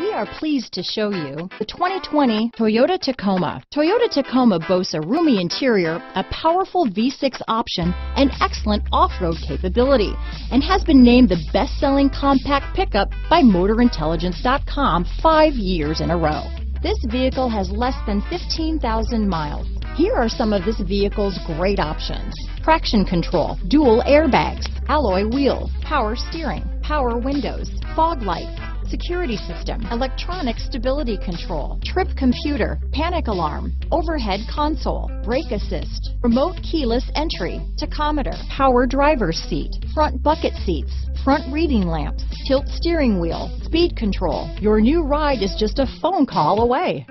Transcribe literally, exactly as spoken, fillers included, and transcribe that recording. We are pleased to show you the twenty twenty Toyota Tacoma. Toyota Tacoma boasts a roomy interior, a powerful V six option, and excellent off-road capability, and has been named the best-selling compact pickup by Motor Intelligence dot com five years in a row. This vehicle has less than fifteen thousand miles. Here are some of this vehicle's great options: traction control, dual airbags, alloy wheels, power steering, power windows, fog lights, security system, electronic stability control, trip computer, panic alarm, overhead console, brake assist, remote keyless entry, tachometer, power driver's seat, front bucket seats, front reading lamps, tilt steering wheel, speed control. Your new ride is just a phone call away.